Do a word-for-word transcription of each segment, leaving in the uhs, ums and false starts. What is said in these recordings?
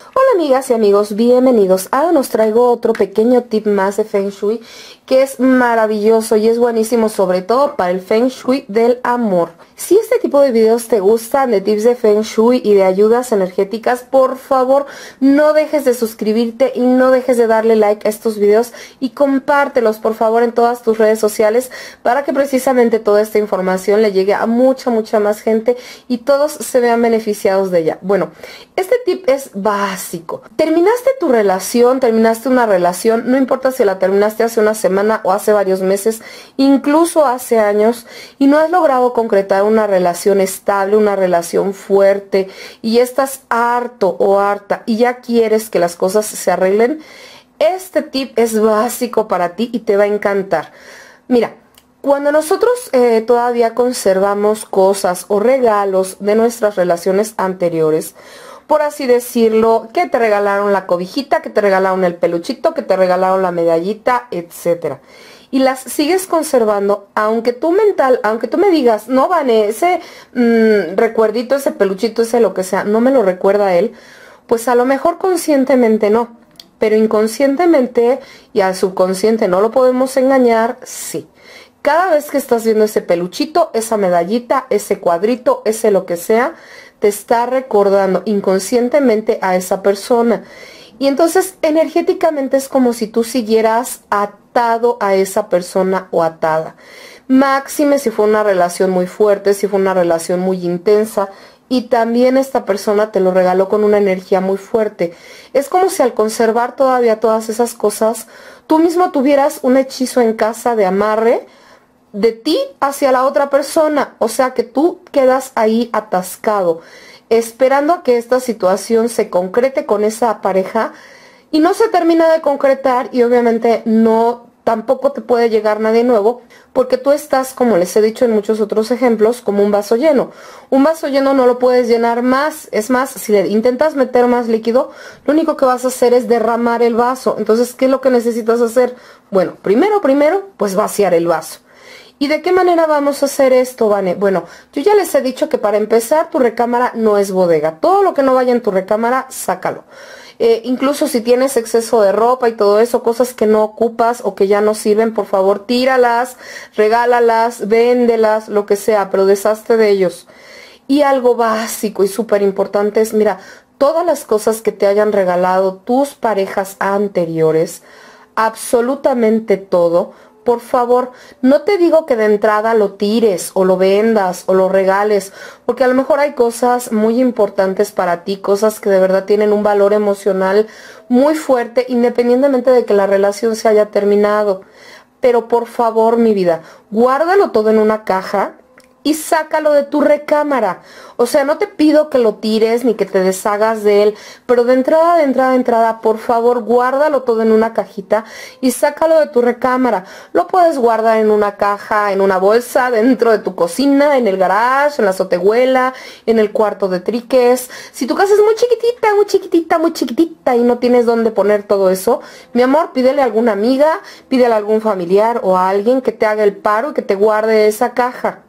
Hola amigas y amigos, bienvenidos. Ahora os traigo otro pequeño tip más de Feng Shui que es maravilloso y es buenísimo, sobre todo para el Feng Shui del amor. Si este tipo de videos te gustan, de tips de Feng Shui y de ayudas energéticas, por favor no dejes de suscribirte y no dejes de darle like a estos videos y compártelos por favor en todas tus redes sociales para que precisamente toda esta información le llegue a mucha mucha más gente y todos se vean beneficiados de ella. Bueno, este tip es básico. Terminaste tu relación, terminaste una relación, no importa si la terminaste hace una semana o hace varios meses, incluso hace años, y no has logrado concretar una relación estable, una relación fuerte, y estás harto o harta y ya quieres que las cosas se arreglen, este tip es básico para ti y te va a encantar. Mira, cuando nosotros eh, todavía conservamos cosas o regalos de nuestras relaciones anteriores, por así decirlo, que te regalaron la cobijita, que te regalaron el peluchito, que te regalaron la medallita, etcétera, y las sigues conservando, aunque tú mental, aunque tú me digas, no, Vane, ese mmm, recuerdito, ese peluchito, ese lo que sea, no me lo recuerda a él, pues a lo mejor conscientemente no, pero inconscientemente y al subconsciente no lo podemos engañar, sí. Cada vez que estás viendo ese peluchito, esa medallita, ese cuadrito, ese lo que sea, te está recordando inconscientemente a esa persona. Y entonces energéticamente es como si tú siguieras atado a esa persona o atada. Máxime si fue una relación muy fuerte, si fue una relación muy intensa. Y también esta persona te lo regaló con una energía muy fuerte. Es como si al conservar todavía todas esas cosas, tú mismo tuvieras un hechizo en casa de amarre de ti hacia la otra persona. O sea que tú quedas ahí atascado, esperando a que esta situación se concrete con esa pareja. Y no se termina de concretar y obviamente no, tampoco te puede llegar nadie nuevo, porque tú estás, como les he dicho en muchos otros ejemplos, como un vaso lleno. Un vaso lleno no lo puedes llenar más. Es más, si le intentas meter más líquido, lo único que vas a hacer es derramar el vaso. Entonces, ¿qué es lo que necesitas hacer? Bueno, primero, primero, pues vaciar el vaso. ¿Y de qué manera vamos a hacer esto, Vane? Bueno, yo ya les he dicho que para empezar, tu recámara no es bodega. Todo lo que no vaya en tu recámara, sácalo. Eh, incluso si tienes exceso de ropa y todo eso, cosas que no ocupas o que ya no sirven, por favor tíralas, regálalas, véndelas, lo que sea, pero deshazte de ellos. Y algo básico y súper importante es, mira, todas las cosas que te hayan regalado tus parejas anteriores, absolutamente todo, por favor, no te digo que de entrada lo tires o lo vendas o lo regales, porque a lo mejor hay cosas muy importantes para ti, cosas que de verdad tienen un valor emocional muy fuerte, independientemente de que la relación se haya terminado. Pero por favor, mi vida, guárdalo todo en una caja y sácalo de tu recámara. O sea, no te pido que lo tires ni que te deshagas de él, pero de entrada, de entrada, de entrada, por favor, guárdalo todo en una cajita y sácalo de tu recámara. Lo puedes guardar en una caja, en una bolsa, dentro de tu cocina, en el garage, en la azotehuela, en el cuarto de triques. Si tu casa es muy chiquitita, muy chiquitita, muy chiquitita y no tienes dónde poner todo eso, mi amor, pídele a alguna amiga, pídele a algún familiar o a alguien que te haga el paro y que te guarde esa caja.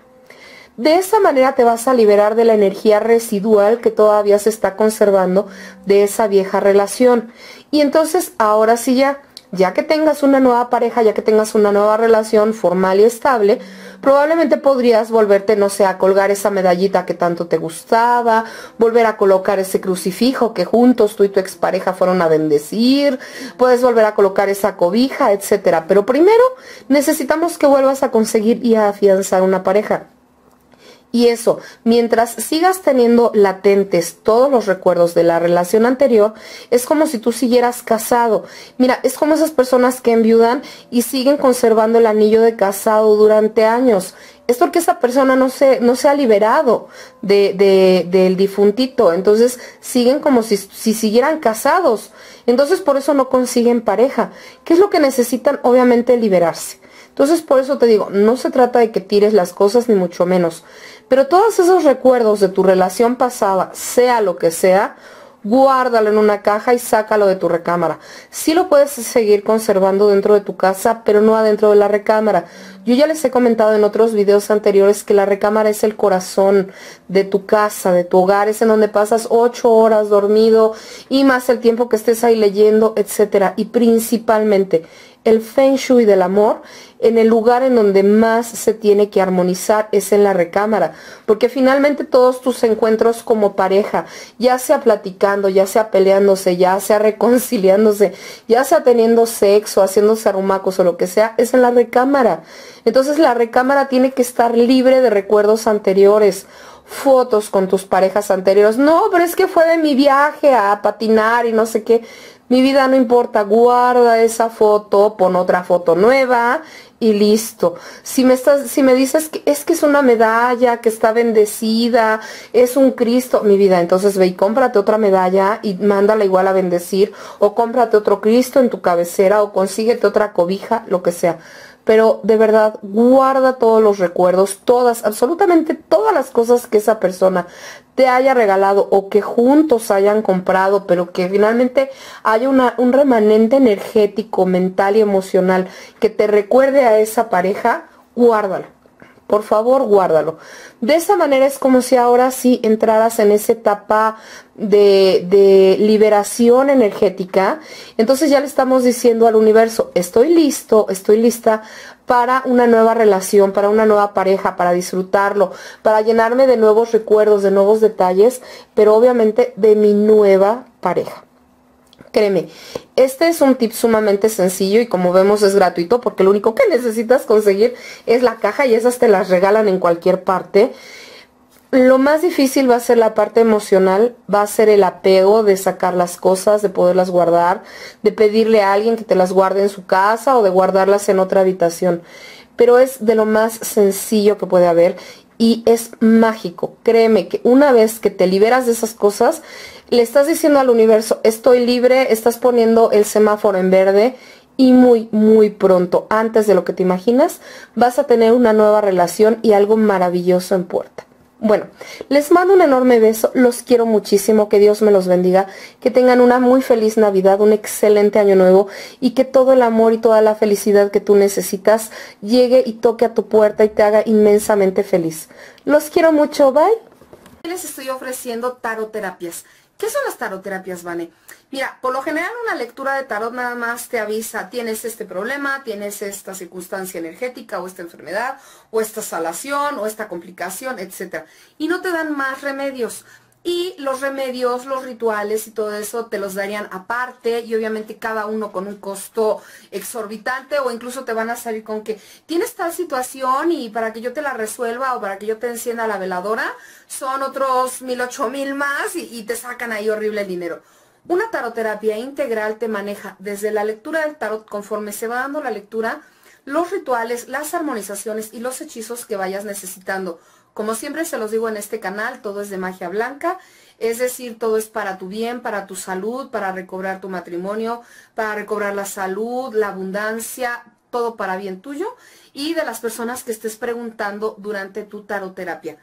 De esa manera te vas a liberar de la energía residual que todavía se está conservando de esa vieja relación. Y entonces ahora sí ya, ya que tengas una nueva pareja, ya que tengas una nueva relación formal y estable, probablemente podrías volverte, no sé, a colgar esa medallita que tanto te gustaba, volver a colocar ese crucifijo que juntos tú y tu expareja fueron a bendecir, puedes volver a colocar esa cobija, etcétera. Pero primero necesitamos que vuelvas a conseguir y a afianzar una pareja. Y eso, mientras sigas teniendo latentes todos los recuerdos de la relación anterior, es como si tú siguieras casado. Mira, es como esas personas que enviudan y siguen conservando el anillo de casado durante años. Es porque esa persona no se, no se ha liberado de, de, del difuntito. Entonces siguen como si, si siguieran casados. Entonces por eso no consiguen pareja. ¿Qué es lo que necesitan? Obviamente liberarse. Entonces por eso te digo, no se trata de que tires las cosas ni mucho menos, pero todos esos recuerdos de tu relación pasada, sea lo que sea, guárdalo en una caja y sácalo de tu recámara. Sí lo puedes seguir conservando dentro de tu casa, pero no adentro de la recámara. Yo ya les he comentado en otros videos anteriores que la recámara es el corazón de tu casa, de tu hogar. Es en donde pasas ocho horas dormido y más el tiempo que estés ahí leyendo, etcétera. Y principalmente el Feng Shui del amor, en el lugar en donde más se tiene que armonizar es en la recámara, porque finalmente todos tus encuentros como pareja, ya sea platicando, ya sea peleándose, ya sea reconciliándose, ya sea teniendo sexo, haciéndose arrumacos o lo que sea, es en la recámara. Entonces la recámara tiene que estar libre de recuerdos anteriores, fotos con tus parejas anteriores. No, pero es que fue de mi viaje a patinar y no sé qué. Mi vida no importa, guarda esa foto, pon otra foto nueva y listo. Si me estás, si me dices que es que es una medalla, que está bendecida, es un Cristo, mi vida, entonces ve y cómprate otra medalla y mándala igual a bendecir, o cómprate otro Cristo en tu cabecera, o consíguete otra cobija, lo que sea. Pero de verdad, guarda todos los recuerdos, todas, absolutamente todas las cosas que esa persona te haya regalado o que juntos hayan comprado, pero que finalmente haya una, un remanente energético, mental y emocional que te recuerde a esa pareja. Guárdalo. Por favor, guárdalo. De esa manera es como si ahora sí entraras en esa etapa de, de liberación energética. Entonces ya le estamos diciendo al universo, estoy listo, estoy lista para una nueva relación, para una nueva pareja, para disfrutarlo, para llenarme de nuevos recuerdos, de nuevos detalles, pero obviamente de mi nueva pareja. Créeme, este es un tip sumamente sencillo y como vemos es gratuito porque lo único que necesitas conseguir es la caja y esas te las regalan en cualquier parte. Lo más difícil va a ser la parte emocional, va a ser el apego de sacar las cosas, de poderlas guardar, de pedirle a alguien que te las guarde en su casa o de guardarlas en otra habitación. Pero es de lo más sencillo que puede haber y es mágico. Créeme que una vez que te liberas de esas cosas, le estás diciendo al universo, estoy libre, estás poniendo el semáforo en verde y muy, muy pronto, antes de lo que te imaginas, vas a tener una nueva relación y algo maravilloso en puerta. Bueno, les mando un enorme beso, los quiero muchísimo, que Dios me los bendiga, que tengan una muy feliz Navidad, un excelente Año Nuevo y que todo el amor y toda la felicidad que tú necesitas llegue y toque a tu puerta y te haga inmensamente feliz. Los quiero mucho, bye. Les estoy ofreciendo taroterapias. ¿Qué son las taroterapias, Vane? Mira, por lo general una lectura de tarot nada más te avisa, tienes este problema, tienes esta circunstancia energética, o esta enfermedad, o esta sanación, o esta complicación, etcétera. Y no te dan más remedios. Y los remedios, los rituales y todo eso te los darían aparte y obviamente cada uno con un costo exorbitante, o incluso te van a salir con que tienes tal situación y para que yo te la resuelva o para que yo te encienda la veladora son otros mil, ocho mil más y, y te sacan ahí horrible el dinero. Una taroterapia integral te maneja desde la lectura del tarot conforme se va dando la lectura, los rituales, las armonizaciones y los hechizos que vayas necesitando. Como siempre se los digo en este canal, todo es de magia blanca, es decir, todo es para tu bien, para tu salud, para recobrar tu matrimonio, para recobrar la salud, la abundancia, todo para bien tuyo y de las personas que estés preguntando durante tu taroterapia.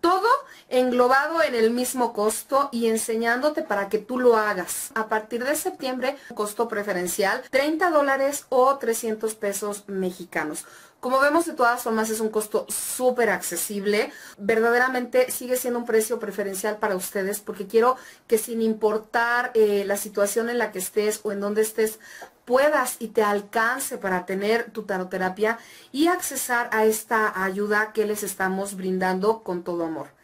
Todo englobado en el mismo costo y enseñándote para que tú lo hagas. A partir de septiembre, costo preferencial, treinta dólares o trescientos pesos mexicanos. Como vemos, de todas formas es un costo súper accesible. Verdaderamente sigue siendo un precio preferencial para ustedes porque quiero que sin importar eh, la situación en la que estés o en donde estés, puedas y te alcance para tener tu taroterapia y accesar a esta ayuda que les estamos brindando con todo amor.